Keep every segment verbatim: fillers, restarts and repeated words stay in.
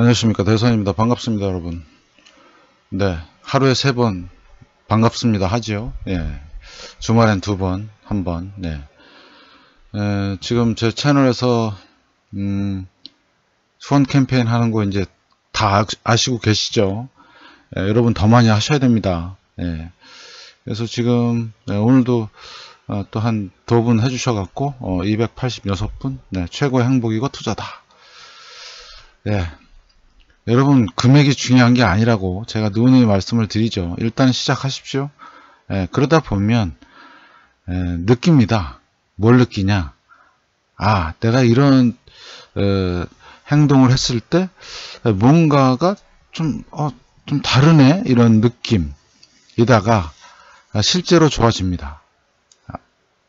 안녕하십니까, 대산입니다. 반갑습니다 여러분. 네, 하루에 세 번 반갑습니다 하지요. 예, 주말엔 두 번, 한 번. 네, 에, 지금 제 채널에서 음, 수원 캠페인 하는 거 이제 다 아시고 계시죠. 예, 여러분 더 많이 하셔야 됩니다. 예, 그래서 지금 네, 오늘도 어, 또 한 두 분 해주셔갖고 어, 이백팔십육 분. 네, 최고의 행복이고 투자다. 예, 여러분 금액이 중요한 게 아니라고 제가 누누이 말씀을 드리죠. 일단 시작하십시오. 예, 그러다 보면 예, 느낍니다. 뭘 느끼냐? 아, 내가 이런 에, 행동을 했을 때 뭔가가 좀, 어, 좀 다르네, 이런 느낌이다가 실제로 좋아집니다.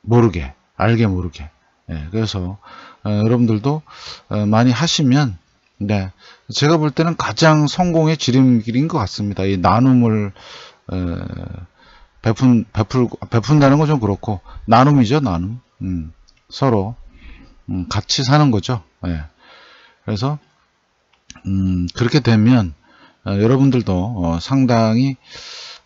모르게, 알게 모르게. 예, 그래서 어, 여러분들도 어, 많이 하시면, 네, 제가 볼 때는 가장 성공의 지름길인 것 같습니다. 이 나눔을 어, 베푼, 베풀, 베푼다는 건 좀 그렇고, 나눔이죠, 나눔. 음, 서로 음, 같이 사는 거죠. 예. 그래서 음, 그렇게 되면 어, 여러분들도 어, 상당히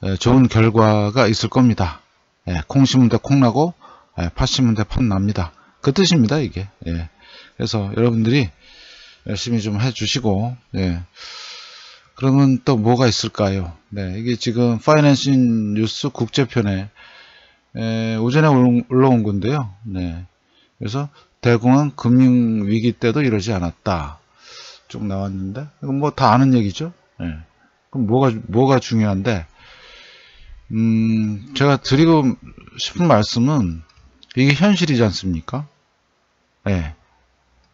에, 좋은 결과가 있을 겁니다. 예, 콩 심은 데 콩 나고, 예, 팥 심은 데 팥 납니다. 그 뜻입니다, 이게. 예. 그래서 여러분들이 열심히 좀 해주시고, 예. 그러면 또 뭐가 있을까요? 네, 이게 지금 파이낸싱 뉴스 국제편에 에, 오전에 올라온 건데요. 네, 그래서 대공황 금융위기 때도 이러지 않았다 쭉 나왔는데, 이건 뭐 다 아는 얘기죠. 예. 그럼 뭐가 뭐가 중요한데, 음, 제가 드리고 싶은 말씀은 이게 현실이지 않습니까? 예.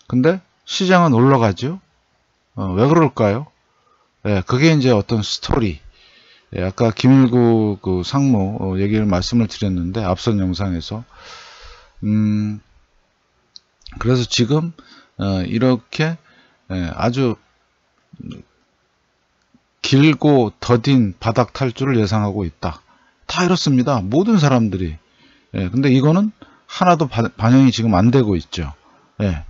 근데 시장은 올라가죠. 어, 왜 그럴까요? 예, 그게 이제 어떤 스토리. 예, 아까 김일구 그 상무 어, 얘기를 말씀을 드렸는데, 앞선 영상에서. 음, 그래서 지금 어, 이렇게 예, 아주 길고 더딘 바닥 탈출을 예상하고 있다. 다 이렇습니다, 모든 사람들이. 예, 근데 이거는 하나도 바, 반영이 지금 안 되고 있죠. 예,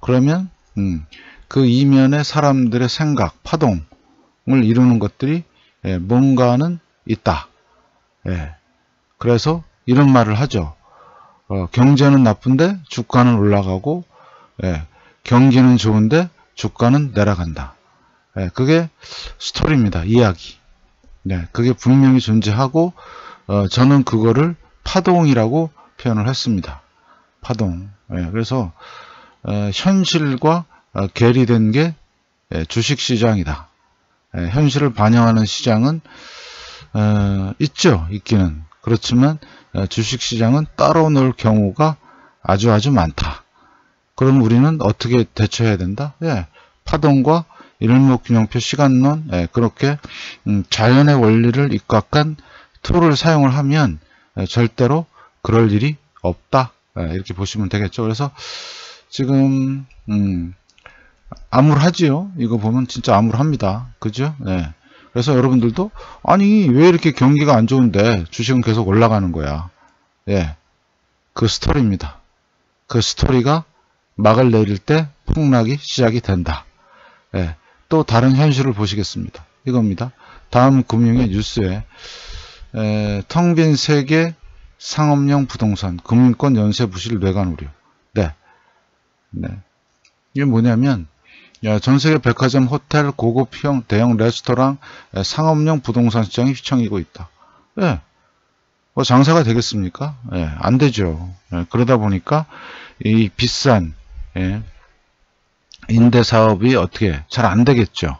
그러면 음, 그 이면에 사람들의 생각, 파동을 이루는 것들이 예, 뭔가는 있다. 예, 그래서 이런 말을 하죠. 어, 경제는 나쁜데 주가는 올라가고, 예, 경기는 좋은데 주가는 내려간다. 예, 그게 스토리입니다, 이야기. 네, 그게 분명히 존재하고, 어, 저는 그거를 파동이라고 표현을 했습니다. 파동. 예, 그래서 어, 현실과 어, 괴리된 게 예, 주식시장이다. 예, 현실을 반영하는 시장은 어, 있죠, 있기는. 그렇지만 어, 주식시장은 따로 놀 경우가 아주 아주 많다. 그럼 우리는 어떻게 대처해야 된다? 예, 파동과 일목균형표 시간론, 예, 그렇게 음, 자연의 원리를 입각한 툴을 사용을 하면 예, 절대로 그럴 일이 없다. 예, 이렇게 보시면 되겠죠. 그래서 지금 음, 암울하지요. 이거 보면 진짜 암울합니다, 그죠? 예. 그래서 여러분들도 아니 왜 이렇게 경기가 안 좋은데 주식은 계속 올라가는 거야. 예, 그 스토리입니다. 그 스토리가 막을 내릴 때 폭락이 시작이 된다. 예, 또 다른 현실을 보시겠습니다. 이겁니다. 다음 금융의 뉴스에 에, 텅 빈 세계 상업용 부동산 금융권 연쇄 부실 뇌관 우려. 네, 네, 이게 뭐냐면 전세계 백화점, 호텔, 고급형, 대형 레스토랑, 상업용 부동산 시장이 휘청이고 있다. 예, 뭐 장사가 되겠습니까? 예, 안 되죠. 예, 그러다 보니까 이 비싼 예, 임대 사업이 어떻게 잘 안 되겠죠.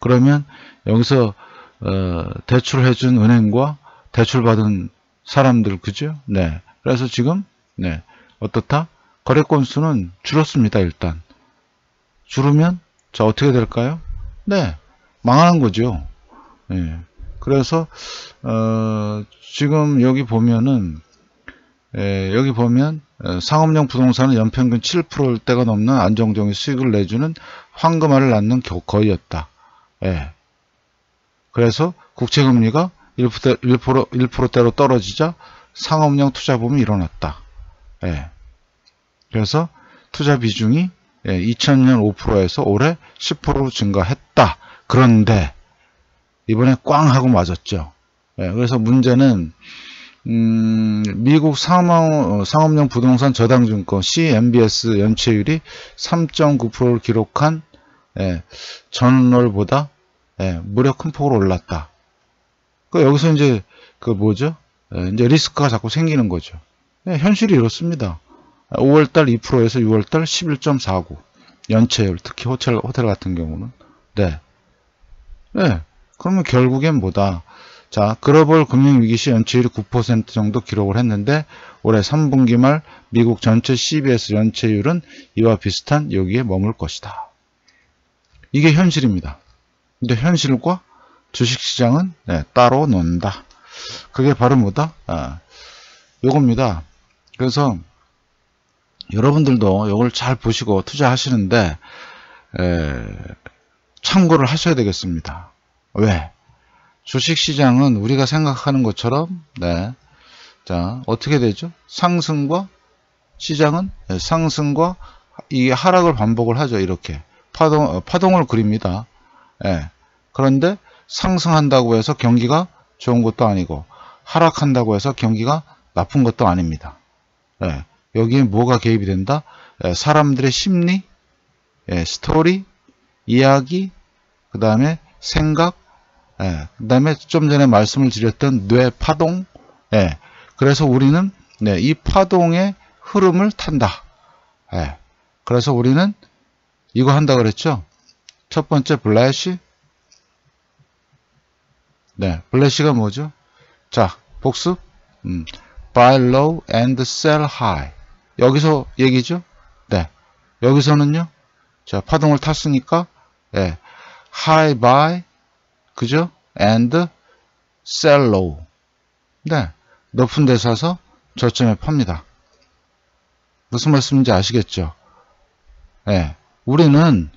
그러면 여기서 어, 대출해준 은행과 대출받은 사람들, 그죠? 네, 그래서 지금 네, 어떻다? 거래 건수는 줄었습니다. 일단 줄으면 자 어떻게 될까요? 네, 망하는 거죠. 예, 그래서 어, 지금 여기 보면은 예, 여기 보면 예, 상업용 부동산은 연평균 칠 퍼센트대가 넘는 안정적인 수익을 내주는 황금알을 낳는 거위였다. 예, 그래서 국채금리가 일 퍼센트대로 떨어지자 상업용 투자붐이 일어났다. 예, 그래서 투자 비중이 예, 이천 년 오 퍼센트에서 올해 십 퍼센트 증가했다. 그런데 이번에 꽝 하고 맞았죠. 예, 그래서 문제는 음, 미국 상업, 상업용 부동산 저당증권 씨엠비에스 연체율이 삼 점 구 퍼센트를 기록한 예, 전월보다 예, 무려 큰 폭으로 올랐다. 그 여기서 이제 그 뭐죠? 예, 이제 리스크가 자꾸 생기는 거죠. 예, 현실이 이렇습니다. 오월달 이 퍼센트에서 유월달 십일 점 사구 연체율, 특히 호텔 호텔 같은 경우는 네, 네. 그러면 결국엔 뭐다? 자, 글로벌 금융위기 시 연체율이 구 퍼센트 정도 기록을 했는데 올해 삼 분기 말 미국 전체 씨비에스 연체율은 이와 비슷한 여기에 머물 것이다. 이게 현실입니다. 근데 현실과 주식시장은 네, 따로 논다. 그게 바로 뭐다? 아, 요겁니다. 그래서 여러분들도 요걸 잘 보시고 투자하시는데 에, 참고를 하셔야 되겠습니다. 왜? 주식시장은 우리가 생각하는 것처럼 네, 자 어떻게 되죠? 상승과 시장은 네, 상승과 이게 하락을 반복을 하죠. 이렇게 파동, 파동을 그립니다. 네, 그런데 상승한다고 해서 경기가 좋은 것도 아니고 하락한다고 해서 경기가 나쁜 것도 아닙니다. 네, 여기에 뭐가 개입이 된다? 네, 사람들의 심리, 네, 스토리, 이야기, 그 다음에 생각, 예, 그 다음에 좀 전에 말씀을 드렸던 뇌 파동. 예, 그래서 우리는 네, 이 파동의 흐름을 탄다. 예, 그래서 우리는 이거 한다 그랬죠. 첫 번째 블래시. 네, 블래시가 뭐죠? 자, 복습. 음, buy low and sell high. 여기서 얘기죠. 네, 여기서는요. 자, 파동을 탔으니까 예, high buy. 그죠? and sell low. 네, 높은 데 사서 저점에 팝니다. 무슨 말씀인지 아시겠죠? 예, 네, 우리는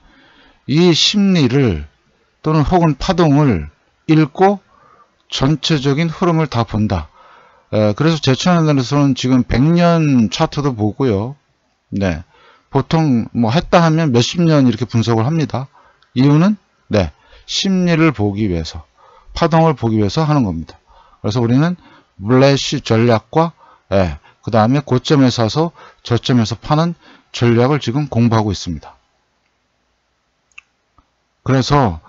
이 심리를 또는 혹은 파동을 읽고 전체적인 흐름을 다 본다. 네, 그래서 제 채널에서는 지금 백 년 차트도 보고요. 네, 보통 뭐 했다 하면 몇십 년 이렇게 분석을 합니다. 이유는 네. 심리를 보기 위해서, 파동을 보기 위해서 하는 겁니다. 그래서 우리는 블래시 전략과 예, 그 다음에 고점에 사서 저점에서 파는 전략을 지금 공부하고 있습니다. 그래서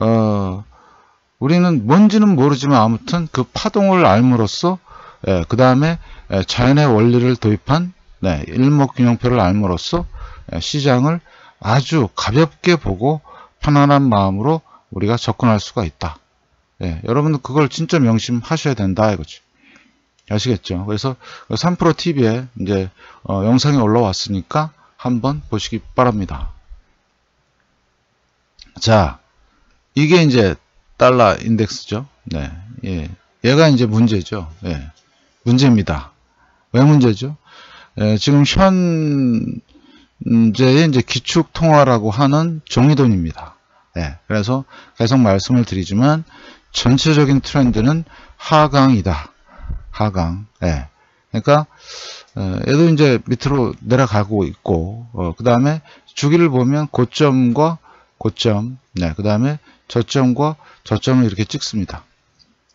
어, 우리는 뭔지는 모르지만 아무튼 그 파동을 알므로써 예, 그 다음에 예, 자연의 원리를 도입한 네, 일목균형표를 알므로써 예, 시장을 아주 가볍게 보고 편안한 마음으로 우리가 접근할 수가 있다. 예, 여러분들 그걸 진짜 명심하셔야 된다 이거지. 아시겠죠? 그래서 삼 프로 티비에 이제 어, 영상이 올라왔으니까 한번 보시기 바랍니다. 자, 이게 이제 달러 인덱스죠. 네, 예, 얘가 이제 문제죠. 예, 문제입니다. 왜 문제죠? 예, 지금 현 이제 이제 기축통화라고 하는 종이돈입니다. 네, 그래서 계속 말씀을 드리지만 전체적인 트렌드는 하강이다. 하강. 네, 그러니까 얘도 이제 밑으로 내려가고 있고, 어, 그 다음에 주기를 보면 고점과 고점, 네, 그 다음에 저점과 저점을 이렇게 찍습니다.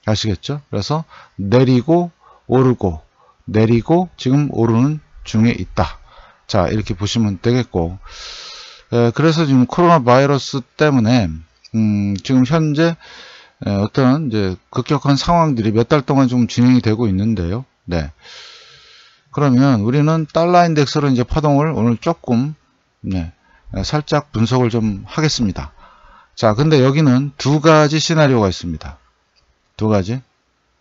아시겠죠? 그래서 내리고 오르고 내리고 지금 오르는 중에 있다. 자, 이렇게 보시면 되겠고, 에, 그래서 지금 코로나 바이러스 때문에 음, 지금 현재 에, 어떤 이제 급격한 상황들이 몇 달 동안 좀 진행이 되고 있는데요. 네, 그러면 우리는 달러 인덱스로 이제 파동을 오늘 조금 네, 에, 살짝 분석을 좀 하겠습니다. 자, 근데 여기는 두 가지 시나리오가 있습니다. 두 가지.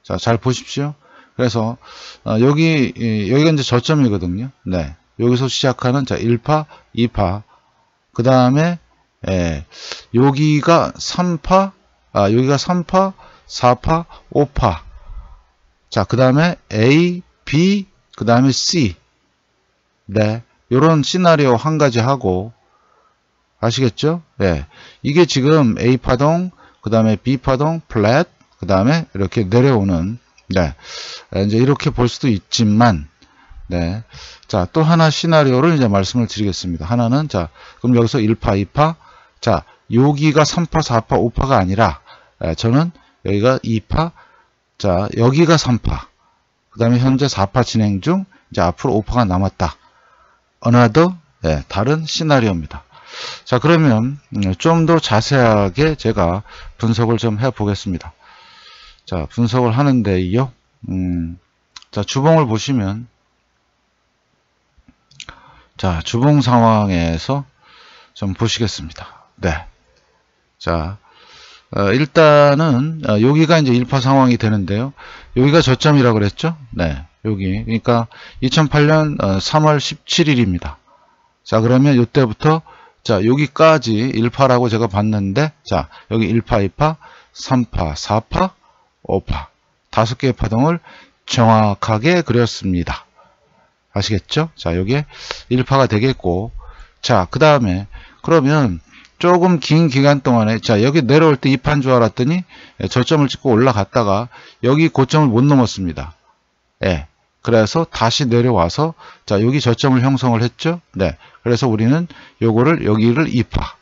자, 잘 보십시오. 그래서 어, 여기 이, 여기가 이제 저점이거든요. 네. 여기서 시작하는 자 일 파, 이 파, 그 다음에 여기가 삼 파, 아, 여기가 삼 파, 사 파, 오 파. 자, 그 다음에 A, B, 그 다음에 C. 네, 요런 시나리오 한 가지 하고, 아시겠죠? 네, 이게 지금 A 파동, 그 다음에 B 파동, 플랫, 그 다음에 이렇게 내려오는, 네, 이제 이렇게 볼 수도 있지만. 네. 자, 또 하나 시나리오를 이제 말씀을 드리겠습니다. 하나는, 자, 그럼 여기서 일 파, 이 파, 자, 여기가 삼 파, 사 파, 오 파가 아니라 저는 여기가 이 파, 자, 여기가 삼 파, 그 다음에 현재 사 파 진행 중, 이제 앞으로 오 파가 남았다. 어나더, 예, 다른 시나리오입니다. 자, 그러면 좀 더 자세하게 제가 분석을 좀 해보겠습니다. 자, 분석을 하는데요. 음, 자, 주봉을 보시면, 자, 주봉 상황에서 좀 보시겠습니다. 네. 자, 어, 일단은 어, 여기가 이제 일 파 상황이 되는데요. 여기가 저점이라고 그랬죠? 네. 여기. 그러니까 이천팔 년 어, 삼월 십칠일입니다. 자, 그러면 이때부터 자, 여기까지 일 파라고 제가 봤는데, 자, 여기 일 파, 이 파, 삼 파, 사 파, 오 파. 다섯 개의 파동을 정확하게 그렸습니다. 아시겠죠? 자, 여기에 일 파가 되겠고, 자, 그 다음에 그러면 조금 긴 기간 동안에, 자, 여기 내려올 때 이 파인 줄 알았더니 저점을 찍고 올라갔다가 여기 고점을 못 넘었습니다. 예. 그래서 다시 내려와서, 자, 여기 저점을 형성을 했죠. 네. 그래서 우리는 요거를, 여기를 이 파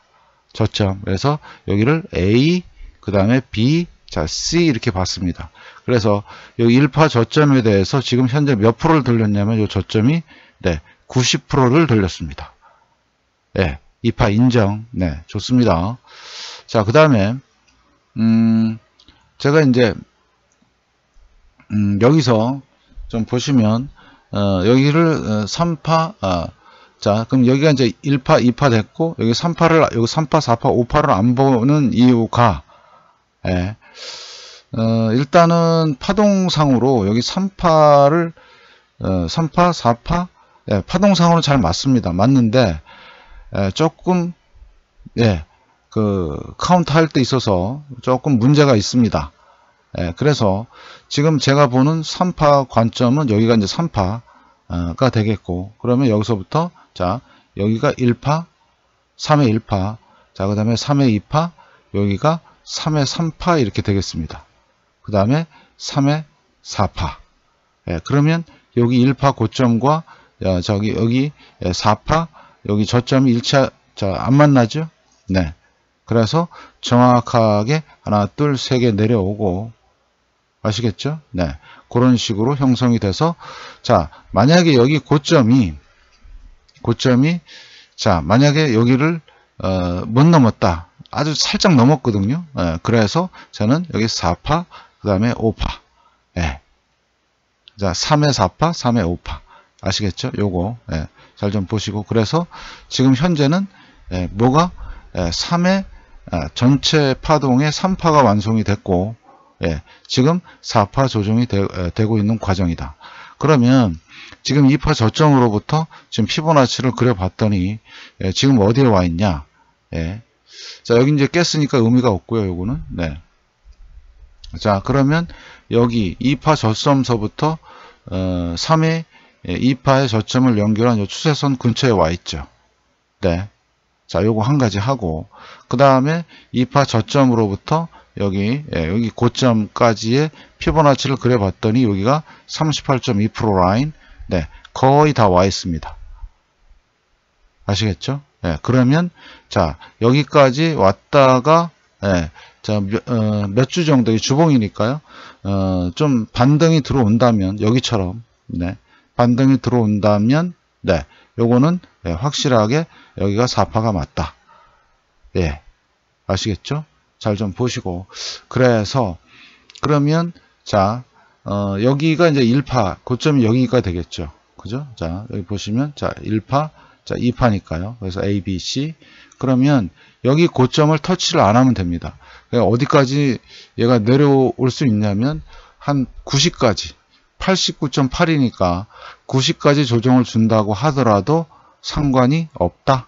저점, 그래서 여기를 A, 그 다음에 B, 자, C 이렇게 봤습니다. 그래서 여기 일 파 저점에 대해서 지금 현재 몇 프로를 돌렸냐면 요 저점이, 네, 구십 퍼센트를 돌렸습니다. 예. 이 파 인정. 네, 좋습니다. 자, 그 다음에, 음, 제가 이제, 음, 여기서 좀 보시면, 어, 여기를 삼 파, 어, 자, 그럼 여기가 이제 일 파, 이 파 됐고, 여기 삼 파를, 여기 삼 파, 사 파, 오 파를 안 보는 이유가, 예, 어, 일단은 파동상으로 여기 삼 파를, 어, 삼 파, 사 파, 예, 파동상으로 잘 맞습니다. 맞는데, 예, 조금, 예, 그 카운트 할 때 있어서 조금 문제가 있습니다. 예, 그래서 지금 제가 보는 삼 파 관점은 여기가 이제 삼 파가 되겠고, 그러면 여기서부터, 자, 여기가 일 파, 삼의 일 파, 자, 그 다음에 삼의 이 파, 여기가 삼의 삼 파 이렇게 되겠습니다. 그 다음에 삼의 사 파. 예, 그러면 여기 일 파 고점과, 야, 저기, 여기 사 파, 여기 저점이 일치, 자, 안 만나죠? 네. 그래서 정확하게 하나, 둘, 세 개 내려오고, 아시겠죠? 네. 그런 식으로 형성이 돼서, 자, 만약에 여기 고점이, 고점이, 자, 만약에 여기를, 어, 못 넘었다. 아주 살짝 넘었거든요. 예, 그래서 저는 여기 사 파, 그 다음에 오 파. 예. 자, 삼의 사 파, 삼의 오 파. 아시겠죠? 요거, 예, 잘 좀 보시고. 그래서 지금 현재는, 예, 뭐가, 예, 삼의, 아, 전체 파동의 삼 파가 완성이 됐고, 예, 지금 사 파 조정이 되, 에, 되고 있는 과정이다. 그러면 지금 이 파 저점으로부터 지금 피보나치를 그려봤더니, 예, 지금 어디에 와 있냐? 예. 자, 여기 이제 깼으니까 의미가 없고요, 요거는. 네. 자, 그러면 여기 이 파 저점서부터, 어, 삼의, 예, 이 파의 저점을 연결한 요 추세선 근처에 와 있죠. 네. 자, 요거 한 가지 하고, 그 다음에 이 파 저점으로부터 여기, 예, 여기 고점까지의 피보나치를 그려봤더니 여기가 삼십팔 점 이 퍼센트 라인, 네, 거의 다 와 있습니다. 아시겠죠? 예, 그러면, 자, 여기까지 왔다가, 예, 자, 어, 몇 주 정도, 이 주봉이니까요, 어, 좀 반등이 들어온다면, 여기처럼, 네, 반등이 들어온다면, 네, 요거는, 예, 확실하게 여기가 사 파가 맞다. 예, 아시겠죠? 잘 좀 보시고. 그래서, 그러면, 자, 어, 여기가 이제 일 파, 고점이 여기가 되겠죠. 그죠? 자, 여기 보시면, 자, 일 파, 자, 이 파니까요. 그래서 A, B, C. 그러면 여기 고점을 터치를 안 하면 됩니다. 그러니까 어디까지 얘가 내려올 수 있냐면 한 구십까지, 팔십구 점 팔이니까 구십까지 조정을 준다고 하더라도 상관이 없다.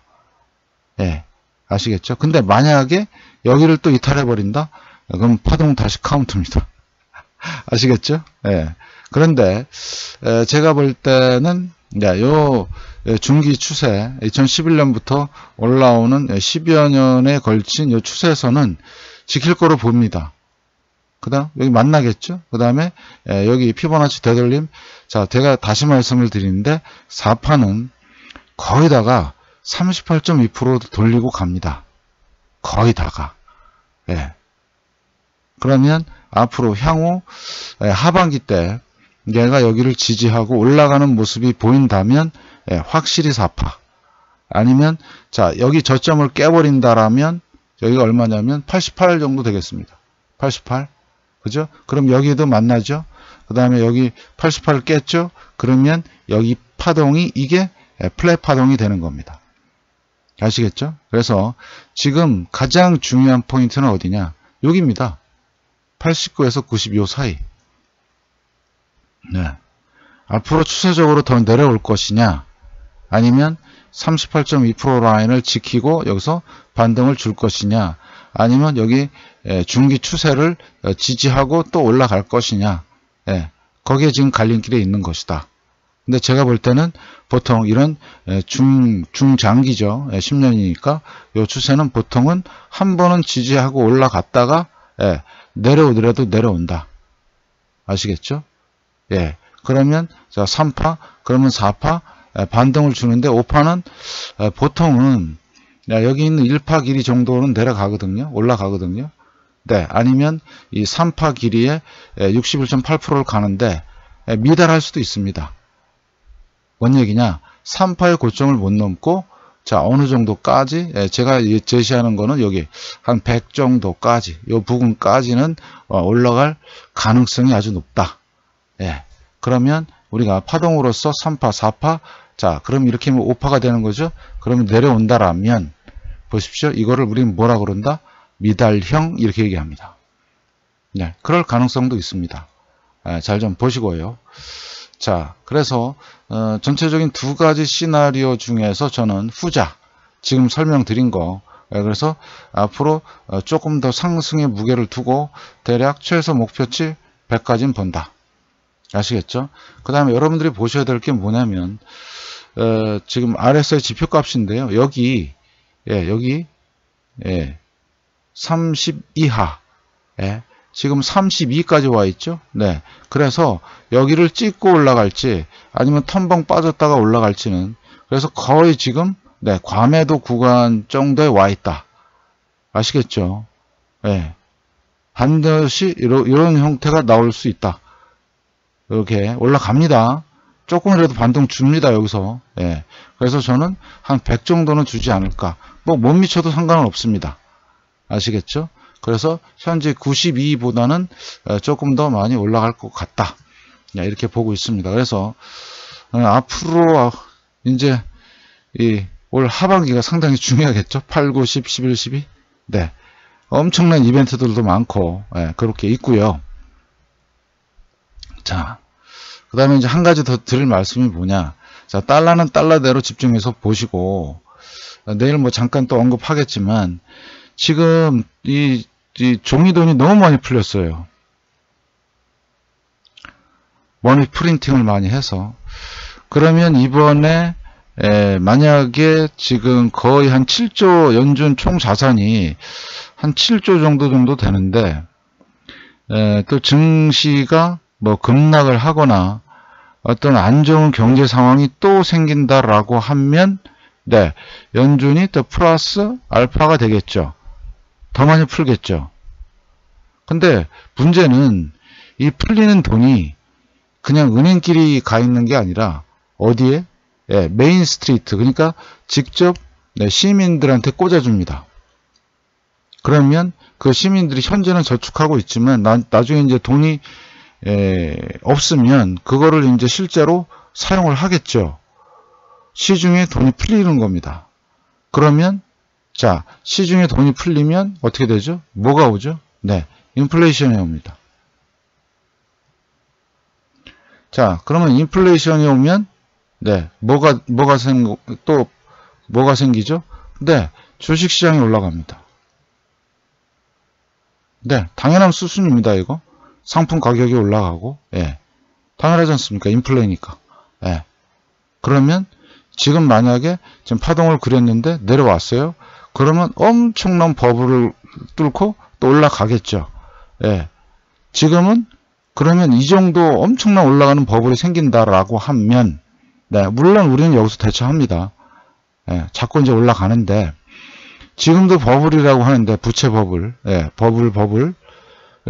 예, 아시겠죠? 근데 만약에 여기를 또 이탈해버린다? 그럼 파동 다시 카운트입니다. 아시겠죠? 예. 그런데 제가 볼 때는, 네, 요 중기 추세, 이천십일 년부터 올라오는 십여 년에 걸친 요 추세선은 지킬 거로 봅니다. 그 다음, 여기 만나겠죠? 그 다음에, 여기 피보나치 되돌림. 자, 제가 다시 말씀을 드리는데, 사 파는 거의 다가 삼십팔 점 이 퍼센트 돌리고 갑니다. 거의 다가. 예. 그러면 앞으로 향후 예, 하반기 때 얘가 여기를 지지하고 올라가는 모습이 보인다면 예, 확실히 사파. 아니면 자 여기 저점을 깨버린다라면 여기가 얼마냐면 팔십팔 정도 되겠습니다. 팔십팔. 그죠? 그럼 여기도 만나죠. 그 다음에 여기 팔십팔을 깼죠. 그러면 여기 파동이 이게 플랫 파동이 되는 겁니다. 아시겠죠? 그래서 지금 가장 중요한 포인트는 어디냐? 여기입니다. 팔십구에서 구십이 사이. 네. 앞으로 추세적으로 더 내려올 것이냐? 아니면 삼십팔 점 이 퍼센트 라인을 지키고 여기서 반등을 줄 것이냐? 아니면 여기 중기 추세를 지지하고 또 올라갈 것이냐? 예, 거기에 지금 갈림길에 있는 것이다. 근데 제가 볼 때는 보통 이런 중, 중장기죠. 예, 십 년이니까 이 추세는 보통은 한 번은 지지하고 올라갔다가 예, 내려오더라도 내려온다. 아시겠죠? 예, 그러면 자, 삼 파, 그러면 사 파 예, 반등을 주는데 오 파는 예, 보통은 야, 여기 있는 일 파 길이 정도는 내려가거든요. 올라가거든요. 네, 아니면 이 삼 파 길이에 육십일 점 팔 퍼센트를 가는데 미달할 수도 있습니다. 뭔 얘기냐? 삼 파의 고점을 못 넘고 자 어느 정도까지 제가 제시하는 거는 여기 한 백 정도까지 이 부분까지는 올라갈 가능성이 아주 높다. 예, 그러면 우리가 파동으로서 삼 파, 사 파 자 그럼 이렇게 하면 오 파가 되는 거죠. 그러면 내려온다라면 보십시오. 이거를 우리는 뭐라 그런다? 미달형 이렇게 얘기합니다. 네, 그럴 가능성도 있습니다. 네, 잘 좀 보시고요. 자, 그래서 어, 전체적인 두 가지 시나리오 중에서 저는 후자 지금 설명드린 거 네, 그래서 앞으로 어, 조금 더 상승의 무게를 두고 대략 최소 목표치 백까지는 본다. 아시겠죠? 그 다음에 여러분들이 보셔야 될 게 뭐냐면 어, 지금 알에스아이 지표값인데요. 여기 예, 여기 예. 삼십 이하. 예. 지금 삼십이까지 와 있죠? 네. 그래서 여기를 찍고 올라갈지 아니면 텀벙 빠졌다가 올라갈지는 그래서 거의 지금 네, 과매도 구간 정도에 와 있다. 아시겠죠? 예. 반드시 이런, 이런 형태가 나올 수 있다. 이렇게 올라갑니다. 조금이라도 반등 줍니다. 여기서. 예. 그래서 저는 한 백 정도는 주지 않을까. 뭐 못 미쳐도 상관은 없습니다. 아시겠죠? 그래서 현재 구십이보다는 조금 더 많이 올라갈 것 같다. 이렇게 보고 있습니다. 그래서 앞으로 이제 이 올 하반기가 상당히 중요하겠죠? 팔, 구, 십, 십일, 십이. 네. 엄청난 이벤트들도 많고, 예, 그렇게 있고요. 자, 그 다음에 이제 한 가지 더 드릴 말씀이 뭐냐. 자, 달러는 달러대로 집중해서 보시고, 내일 뭐 잠깐 또 언급하겠지만, 지금 이, 이 종이돈이 너무 많이 풀렸어요. 머니 프린팅을 많이 해서. 그러면 이번에 에, 만약에 지금 거의 한 칠 조 연준 총 자산이 한 칠 조 정도 정도 되는데 에, 또 증시가 뭐 급락을 하거나 어떤 안 좋은 경제 상황이 또 생긴다라고 하면 네, 연준이 또 플러스 알파가 되겠죠. 더 많이 풀겠죠. 근데 문제는 이 풀리는 돈이 그냥 은행끼리 가 있는 게 아니라 어디에? 예, 메인 스트리트. 그러니까 직접 시민들한테 꽂아줍니다. 그러면 그 시민들이 현재는 저축하고 있지만 나, 나중에 이제 돈이 예, 없으면 그거를 이제 실제로 사용을 하겠죠. 시중에 돈이 풀리는 겁니다. 그러면 자, 시중에 돈이 풀리면 어떻게 되죠? 뭐가 오죠? 네, 인플레이션이 옵니다. 자, 그러면 인플레이션이 오면 네, 뭐가 뭐가 생 또 뭐가 생기죠? 네, 주식시장이 올라갑니다. 네, 당연한 수순입니다. 이거 상품 가격이 올라가고, 예, 당연하지 않습니까? 인플레이니까. 예, 그러면 지금 만약에 지금 파동을 그렸는데 내려왔어요. 그러면 엄청난 버블을 뚫고 또 올라가겠죠. 예. 지금은 그러면 이 정도 엄청난 올라가는 버블이 생긴다라고 하면, 네, 물론 우리는 여기서 대처합니다. 예, 자꾸 이제 올라가는데, 지금도 버블이라고 하는데, 부채 버블, 예, 버블, 버블.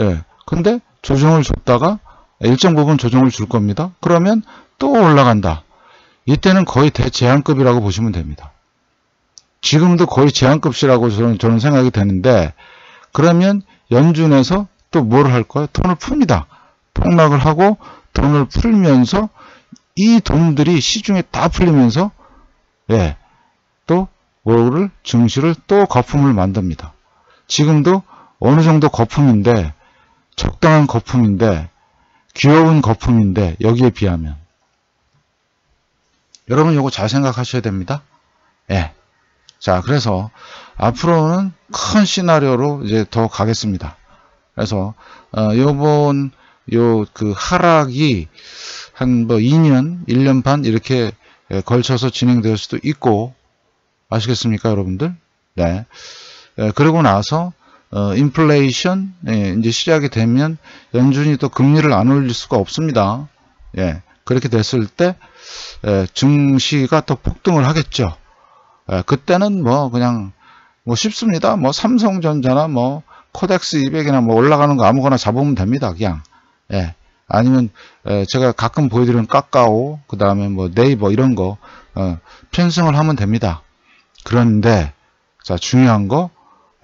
예, 근데 조정을 줬다가 일정 부분 조정을 줄 겁니다. 그러면 또 올라간다. 이때는 거의 대제한급이라고 보시면 됩니다. 지금도 거의 제한급이라고 저는, 저는 생각이 되는데, 그러면 연준에서 또 뭘 할 거야? 돈을 풉니다. 폭락을 하고 돈을 풀면서 이 돈들이 시중에 다 풀리면서, 예, 또 월요일 증시를 또 거품을 만듭니다. 지금도 어느 정도 거품인데, 적당한 거품인데, 귀여운 거품인데, 여기에 비하면. 여러분 요거 잘 생각하셔야 됩니다. 예. 자, 그래서 앞으로는 큰 시나리오로 이제 더 가겠습니다. 그래서 어, 요번 요 그 하락이 한 뭐 이 년, 일 년 반 이렇게 걸쳐서 진행될 수도 있고, 아시겠습니까, 여러분들? 네. 예, 그러고 나서 어, 인플레이션, 예, 이제 시작이 되면 연준이 또 금리를 안 올릴 수가 없습니다. 예. 그렇게 됐을 때 예, 증시가 더 폭등을 하겠죠. 예, 그때는 뭐 그냥 뭐 쉽습니다. 뭐 삼성전자나 뭐 코덱스 이백이나 뭐 올라가는 거 아무거나 잡으면 됩니다. 그냥. 예. 아니면 예, 제가 가끔 보여드리는 카카오, 그 다음에 뭐 네이버 이런 거 어, 편성을 하면 됩니다. 그런데 자, 중요한 거,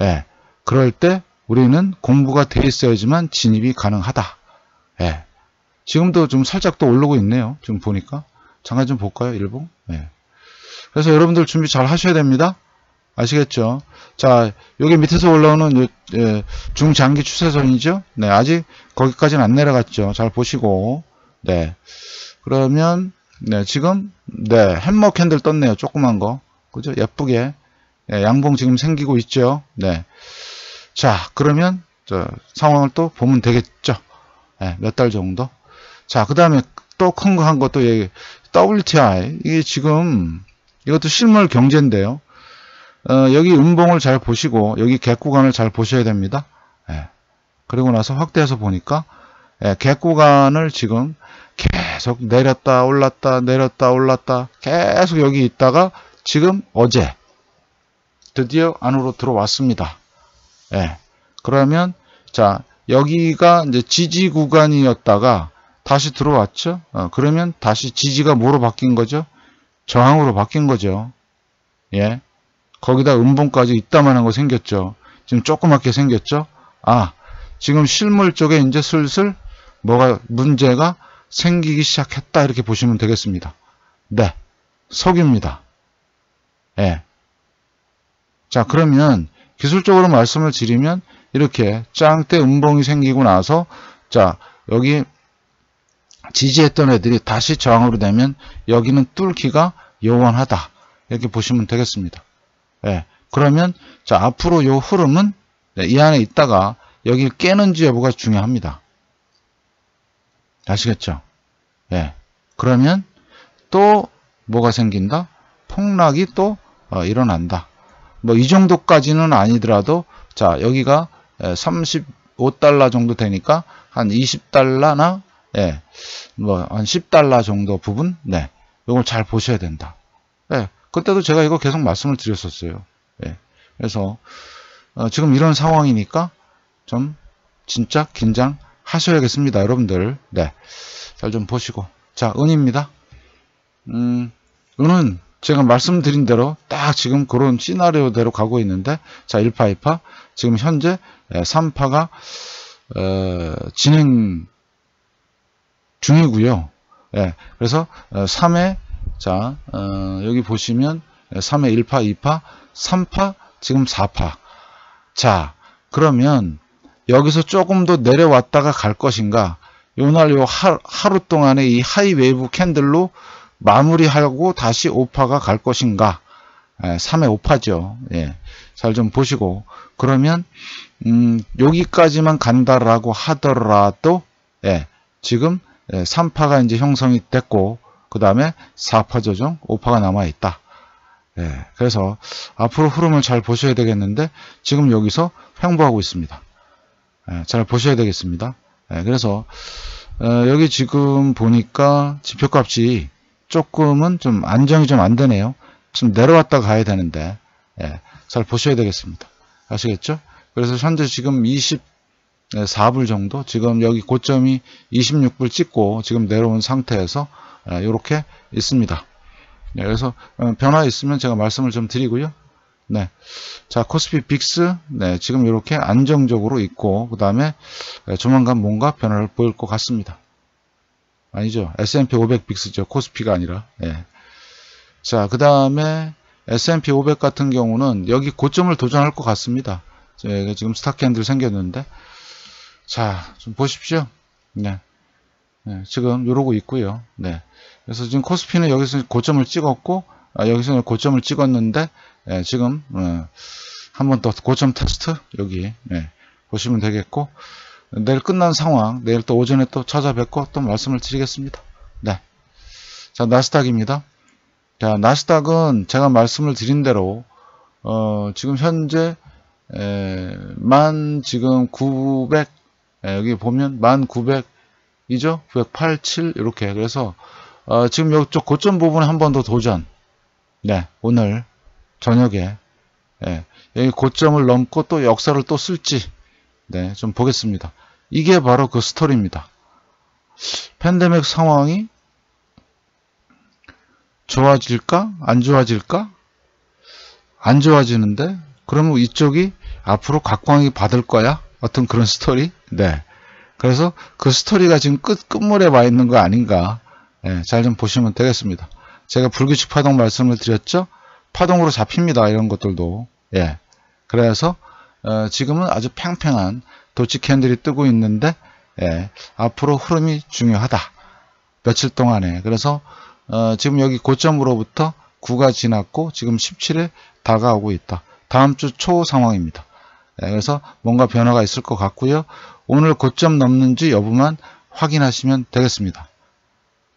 예, 그럴 때 우리는 공부가 돼 있어야지만 진입이 가능하다. 예. 지금도 좀 살짝 또 오르고 있네요. 지금 보니까. 잠깐 좀 볼까요? 일봉. 네. 그래서 여러분들 준비 잘 하셔야 됩니다. 아시겠죠? 자, 여기 밑에서 올라오는 요, 예, 중장기 추세선이죠? 네, 아직 거기까지는 안 내려갔죠. 잘 보시고. 네. 그러면, 네, 지금, 네, 햄머 캔들 떴네요. 조그만 거. 그죠? 예쁘게. 예, 양봉 지금 생기고 있죠? 네. 자, 그러면, 저, 상황을 또 보면 되겠죠? 네, 몇 달 정도. 자, 그 다음에 또 큰 거 한 것도 얘기, 더블유티아이. 이게 지금, 이것도 실물 경제인데요. 어, 여기 음봉을 잘 보시고, 여기 갭 구간을 잘 보셔야 됩니다. 예. 그리고 나서 확대해서 보니까, 예, 갭 구간을 지금 계속 내렸다, 올랐다, 내렸다, 올랐다, 계속 여기 있다가, 지금 어제, 드디어 안으로 들어왔습니다. 예. 그러면, 자, 여기가 이제 지지 구간이었다가, 다시 들어왔죠? 어, 그러면 다시 지지가 뭐로 바뀐 거죠? 저항으로 바뀐 거죠. 예. 거기다 음봉까지 있다만한 거 생겼죠. 지금 조그맣게 생겼죠? 아, 지금 실물 쪽에 이제 슬슬 뭐가, 문제가 생기기 시작했다. 이렇게 보시면 되겠습니다. 네. 석유입니다. 예. 자, 그러면 기술적으로 말씀을 드리면 이렇게 짱대 음봉이 생기고 나서, 자, 여기 지지했던 애들이 다시 저항으로 되면 여기는 뚫기가 요원하다. 이렇게 보시면 되겠습니다. 예. 그러면, 자, 앞으로 요 흐름은, 네, 이 안에 있다가 여기를 깨는지 여부가 중요합니다. 아시겠죠? 예. 그러면 또 뭐가 생긴다? 폭락이 또 어, 일어난다. 뭐 이 정도까지는 아니더라도, 자, 여기가 삼십오 달러 정도 되니까 한 이십 달러나 예, 뭐, 한 십 달러 정도 부분? 네. 요걸 잘 보셔야 된다. 예. 그때도 제가 이거 계속 말씀을 드렸었어요. 예. 그래서, 어, 지금 이런 상황이니까 좀, 진짜 긴장 하셔야겠습니다. 여러분들. 네. 잘 좀 보시고. 자, 은입니다. 음, 은은 제가 말씀드린 대로 딱 지금 그런 시나리오대로 가고 있는데, 자, 일 파, 이 파. 지금 현재 삼 파가, 어, 진행, 중이고요. 예, 그래서 삼 회, 자, 어, 여기 보시면 삼 회 일 파, 이 파, 삼 파, 지금 사 파. 자, 그러면 여기서 조금 더 내려왔다가 갈 것인가? 요날 요 하루 동안에 이 하이웨이브 캔들로 마무리하고 다시 오 파가 갈 것인가? 예, 삼 회 오 파죠. 예, 잘 좀 보시고. 그러면 음, 여기까지만 간다라고 하더라도, 예, 지금 예, 삼 파가 이제 형성이 됐고, 그 다음에 사 파 조정, 오 파가 남아있다. 예, 그래서 앞으로 흐름을 잘 보셔야 되겠는데, 지금 여기서 횡보하고 있습니다. 예, 잘 보셔야 되겠습니다. 예, 그래서 어, 여기 지금 보니까 지표값이 조금은 좀 안정이 좀 안 되네요. 좀 내려왔다 가야 되는데, 예, 잘 보셔야 되겠습니다. 아시겠죠? 그래서 현재 지금 이십사 불 정도, 지금 여기 고점이 이십육 불 찍고 지금 내려온 상태에서 이렇게 있습니다. 그래서 변화 있으면 제가 말씀을 좀 드리고요. 네, 자, 코스피 빅스, 네, 지금 이렇게 안정적으로 있고, 그 다음에 조만간 뭔가 변화를 보일 것 같습니다. 아니죠, 에스 앤 피 오백 빅스죠, 코스피가 아니라. 네. 자, 그 다음에 에스 앤 피 오백 같은 경우는 여기 고점을 도전할 것 같습니다. 지금 스탑캔들 생겼는데, 자, 좀 보십시오. 네. 네, 지금 이러고 있고요. 네, 그래서 지금 코스피는 여기서 고점을 찍었고, 아, 여기서 고점을 찍었는데, 예, 지금 예, 한 번 더 고점 테스트 여기 예, 보시면 되겠고, 내일 끝난 상황, 내일 또 오전에 또 찾아뵙고 또 말씀을 드리겠습니다. 네, 자, 나스닥입니다. 자, 나스닥은 제가 말씀을 드린 대로 어, 지금 현재 에, 만 지금 구백, 예, 여기 보면 만 구백이죠, 구백팔십칠 이렇게. 그래서 어, 지금 이쪽 고점 부분에 한 번 더 도전. 네, 오늘 저녁에 예, 여기 고점을 넘고 또 역사를 또 쓸지, 네, 좀 보겠습니다. 이게 바로 그 스토리입니다. 팬데믹 상황이 좋아질까? 안 좋아질까? 안 좋아지는데, 그러면 이쪽이 앞으로 각광이 받을 거야? 어떤 그런 스토리? 네. 그래서 그 스토리가 지금 끝, 끝물에 와 있는 거 아닌가? 예, 잘 좀 보시면 되겠습니다. 제가 불규칙 파동 말씀을 드렸죠? 파동으로 잡힙니다, 이런 것들도. 예. 그래서 지금은 아주 팽팽한 도치 캔들이 뜨고 있는데, 예, 앞으로 흐름이 중요하다, 며칠 동안에. 그래서 어, 지금 여기 고점으로부터 구가 지났고 지금 십칠에 다가오고 있다. 다음 주 초 상황입니다. 예, 그래서 뭔가 변화가 있을 것 같고요. 오늘 고점 넘는지 여부만 확인하시면 되겠습니다.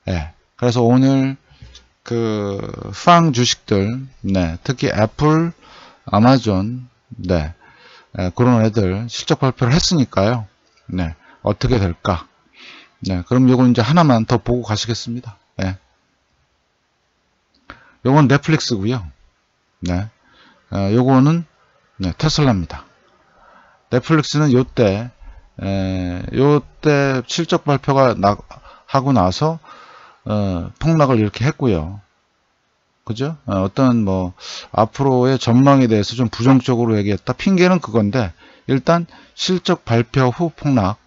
예. 그래서 오늘 그 팡 주식들, 네, 특히 애플, 아마존, 네, 네, 그런 애들 실적 발표를 했으니까요. 네, 어떻게 될까? 네, 그럼 요건 이제 하나만 더 보고 가시겠습니다. 네, 요건 넷플릭스고요. 네, 어, 요거는 네, 테슬라입니다. 넷플릭스는 요때, 에, 요때 실적 발표가 나, 하고 나서 어, 폭락을 이렇게 했고요. 그죠? 어, 어떤 뭐 앞으로의 전망에 대해서 좀 부정적으로 얘기했다, 핑계는 그건데, 일단 실적 발표 후 폭락,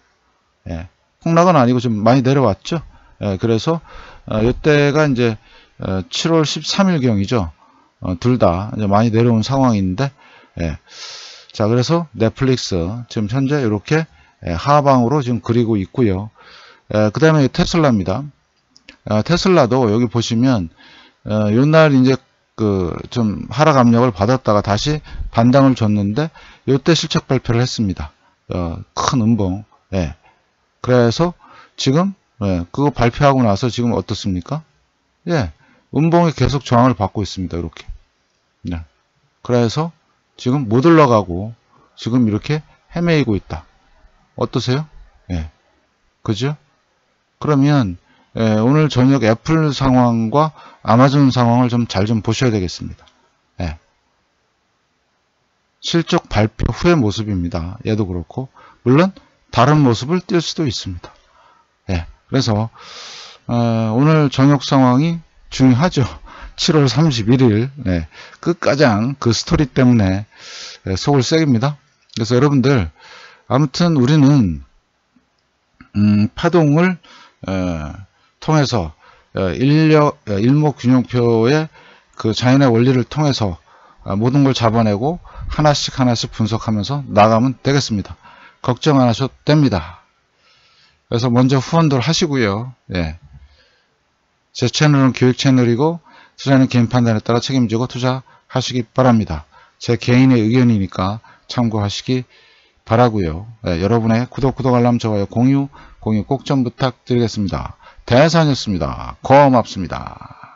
예, 폭락은 아니고 좀 많이 내려왔죠. 예, 그래서 어, 이때가 이제 어, 칠월 십삼일경이죠 어, 둘 다 많이 내려온 상황인데, 예, 자, 그래서 넷플릭스 지금 현재 이렇게 예, 하방으로 지금 그리고 있고요. 예, 그 다음에 테슬라입니다. 아, 테슬라도 여기 보시면 어, 요날 이제 그 좀 하락 압력을 받았다가 다시 반등을 줬는데, 요때 실적 발표를 했습니다. 어, 큰 음봉. 예. 그래서 지금 예, 그거 발표하고 나서 지금 어떻습니까? 예, 음봉이 계속 저항을 받고 있습니다, 이렇게. 네. 그래서 지금 못 올라가고 지금 이렇게 헤매이고 있다. 어떠세요? 예, 그죠? 그러면 예, 오늘 저녁 애플 상황과 아마존 상황을 좀 잘 좀 보셔야 되겠습니다. 예. 실적 발표 후의 모습입니다. 얘도 그렇고, 물론 다른 모습을 띌 수도 있습니다. 예. 그래서 어, 오늘 저녁 상황이 중요하죠. 칠월 삼십일일, 예, 끝가장 그 스토리 때문에 예, 속을 새깁니다. 그래서 여러분들, 아무튼 우리는 음, 파동을 예, 통해서 인력, 일목균형표의 그 자연의 원리를 통해서 모든 걸 잡아내고 하나씩 하나씩 분석하면서 나가면 되겠습니다. 걱정 안 하셔도 됩니다. 그래서 먼저 후원들 하시고요. 예. 제 채널은 교육 채널이고, 투자는 개인 판단에 따라 책임지고 투자하시기 바랍니다. 제 개인의 의견이니까 참고하시기 바라고요. 예, 여러분의 구독, 구독, 알람, 좋아요, 공유, 공유 꼭 좀 부탁드리겠습니다. 대산이었습니다. 고맙습니다.